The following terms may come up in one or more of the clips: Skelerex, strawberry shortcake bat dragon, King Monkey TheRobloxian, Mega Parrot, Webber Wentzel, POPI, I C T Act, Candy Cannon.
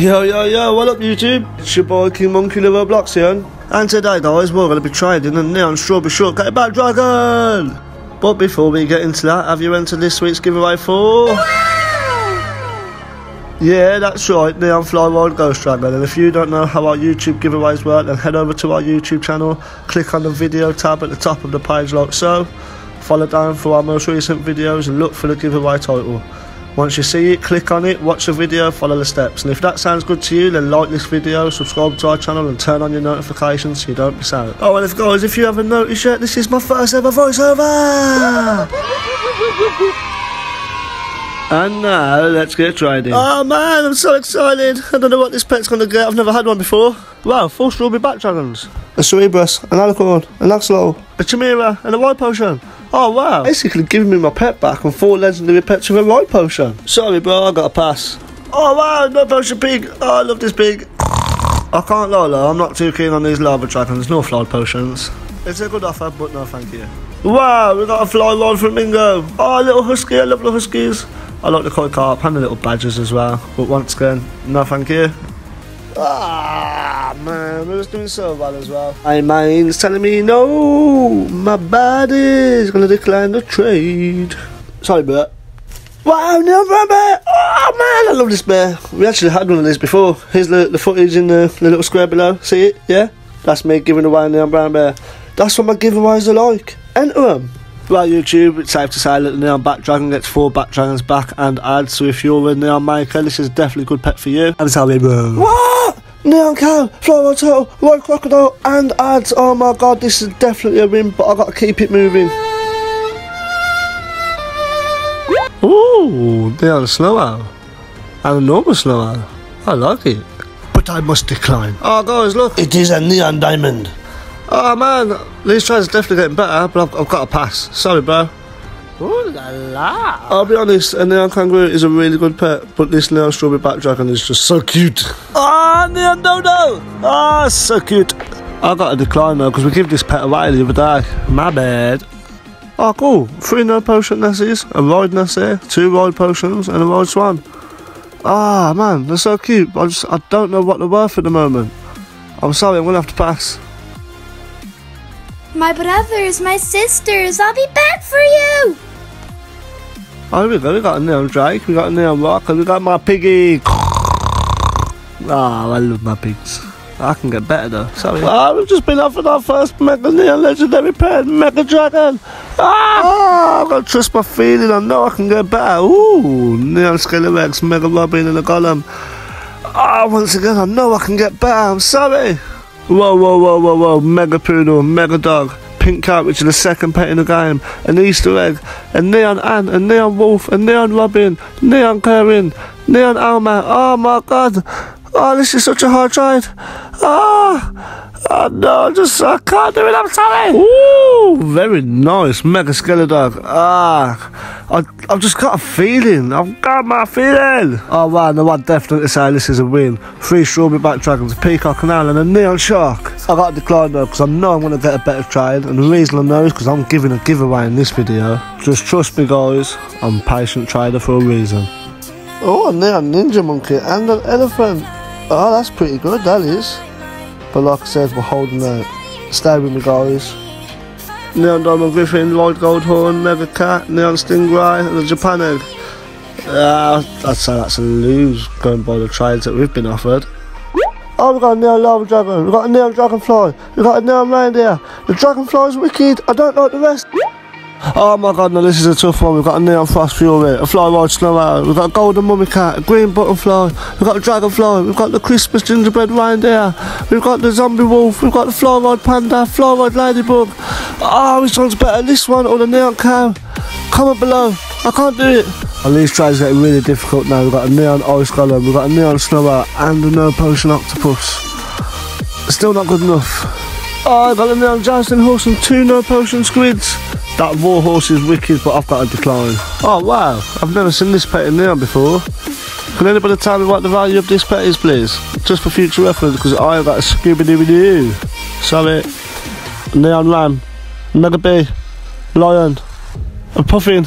Yo, what up YouTube? It's your boy King Monkey TheRobloxian, and today guys we're going to be trying the Neon Strawberry Shortcake Bad Dragon! But before we get into that, have you entered this week's giveaway for... Yeah, that's right, Neon Fly Wild Ghost Dragon. And if you don't know how our YouTube giveaways work, then head over to our YouTube channel, click on the video tab at the top of the page like so, follow down for our most recent videos and look for the giveaway title. Once you see it, click on it, watch the video, follow the steps, and if that sounds good to you, then like this video, subscribe to our channel and turn on your notifications so you don't miss out. Oh, and if guys, if you haven't noticed yet, this is my first ever voiceover! And now, let's get trading. Oh man, I'm so excited! I don't know what this pet's gonna get, I've never had one before. Wow, 4 strawberry bat dragons. A Cerebrus, an Alicorn, an Axolotl, a Chimera, and a Y Potion. Oh wow, basically giving me my pet back and 4 legendary pets with a right potion. Sorry bro, I got a pass. Oh wow, no potion pig. Oh, I love this pig. I can't lie though, I'm not too keen on these lava dragons, nor fly potions. It's a good offer, but no thank you. Wow, we got a fly rod flamingo. Oh, a little husky, I love the huskies. I like the koi carp and the little badgers as well, but once again, no thank you. Ah man, we was doing so well as well. My mind's telling me no, my body's gonna decline the trade. Sorry, Bert. Wow, no rabbit! Oh man, I love this bear. We actually had one of these before. Here's the footage in the little square below. See it? Yeah, that's me giving away the Neon Brown Bear. That's what my giveaways are like. Enter them. Well, YouTube, it's safe to say that the Neon Bat Dragon gets 4 Bat Dragons back and add, so if you're a Neon maker, this is definitely a good pet for you. And it's how we move. What? Neon Cow, Floral Turtle, White Crocodile, and ads. Oh my god, this is definitely a win, but I've got to keep it moving. Ooh, Neon Snow Owl. And a normal Snow Owl. I like it. But I must decline. Oh guys, look. It is a Neon Diamond. Oh man, these trades are definitely getting better, but I've got to pass. Sorry, bro. Ooh la la. I'll be honest, a Neon Kangaroo is a really good pet, but this Neon Strawberry Bat Dragon is just so cute. Ah, oh, Neon Dodo! Ah, oh, so cute. I got a decline though, because we give this pet away the other day. My bad. Oh, cool. 3 no potion Nessies, a ride Nessie, 2 ride potions, and a ride swan. Ah, oh, man, they're so cute, but I don't know what they're worth at the moment. I'm sorry, I'm going to have to pass. My brothers, my sisters, I'll be back for you! Oh, we go, we got a Neon Drake, we got a Neon Rock, and we got my piggy! Oh, I love my pigs. I can get better though, sorry. Oh, we've just been offered our first Mega Neon Legendary Pet, Mega Dragon! Ah! Oh, I've got to trust my feeling, I know I can get better. Ooh, Neon Skelerex, Mega Robin, and a Golem. Ah, oh, once again, I know I can get better, I'm sorry! Whoa, whoa, whoa, whoa, whoa, Mega Poodle, Mega Dog, Pink Cat, which is the second pet in the game, an Easter Egg, a Neon Ant, a Neon Wolf, a Neon Robin, Neon Karen, Neon Alma. Oh my god, oh this is such a hard ride. Ah, oh, no, I can't do it, I'm sorry. Ooh, very nice, Mega Skeledog. Ah, I've just got a feeling, I've got my feeling. Oh wow, no, I'd definitely say this is a win. 3 strawberry bat dragons, a peacock and owl, and a neon shark. I got to decline though, because I know I'm going to get a better trade, and the reason I know is because I'm giving a giveaway in this video. Just trust me guys, I'm a patient trader for a reason. Oh, a neon ninja monkey and an elephant. Oh, that's pretty good, that is. But like I said, we're holding out. Stay with me guys. Neon Diamond Griffin, White Gold Horn, Mega Cat, Neon Stingray, and a Japan Egg. I'd say that's a lose going by the trades that we've been offered. Oh, we've got a Neon Lava Dragon, we've got a Neon Dragonfly, we've got a Neon Reindeer. The Dragonfly's wicked, I don't like the rest. Oh my god, no, this is a tough one. We've got a Neon Frost Fury, a Fly Ride Snow Owl, we've got a Golden Mummy Cat, a Green Buttonfly, we've got a Dragonfly, we've got the Christmas Gingerbread Reindeer, we've got the Zombie Wolf, we've got the Fly Ride Panda, Fly Ride Ladybug. Oh, which one's better, this one or the Neon Cow? Comment below, I can't do it. Oh, these trades are getting really difficult now. We've got a Neon Ice Golem, we've got a Neon Snow Owl, and a No Potion Octopus. Still not good enough. Oh, I've got a Neon Jousting Horse and 2 No Potion Squids. That war horse is wicked, but I've got a decline. Oh wow, I've never seen this pet in Neon before. Can anybody tell me what the value of this pet is please? Just for future reference, because I've got a Scooby-Dooby-Doo. Sorry. Neon Ram, Mega Bee, Lion, a Puffin,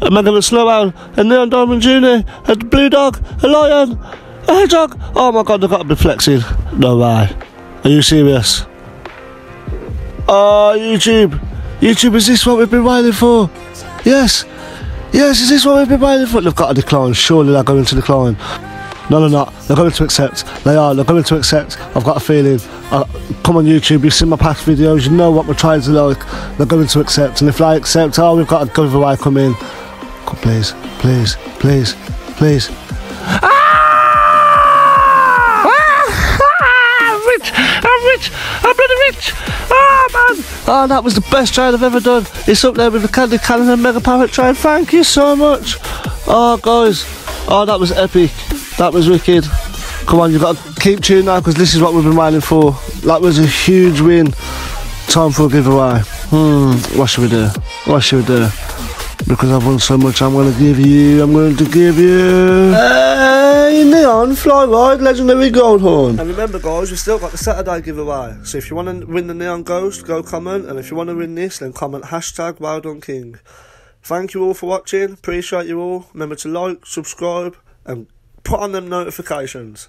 a Mega Snow Owl, a Neon Diamond Junior, a Blue Dog, a Lion. Hey dog! Oh my god, they've got to be flexing. No way. Are you serious? Oh, YouTube! YouTube, is this what we've been waiting for? Yes! Yes, is this what we've been waiting for? They've got to decline, surely they're going to decline. No, they're not. They're going to accept. They are. They're going to accept. I've got a feeling. Come on YouTube, you've seen my past videos, you know what we're trying to like. They're going to accept. And if they accept, oh, we've got a giveaway coming. Come, please, please, please, please. I'm bloody rich! Oh man! Oh, that was the best trade I've ever done. It's up there with the Candy Cannon and Mega Parrot trade. Thank you so much. Oh guys, oh that was epic. That was wicked. Come on, you've got to keep tuned now because this is what we've been waiting for. That was a huge win. Time for a giveaway. What should we do? What should we do? Because I've won so much, I'm going to give you a neon fly-wide legendary gold horn. And remember guys, we've still got the Saturday giveaway. So if you want to win the neon ghost, go comment. And if you want to win this, then comment hashtag well done King. Thank you all for watching. Appreciate you all. Remember to like, subscribe, and put on them notifications.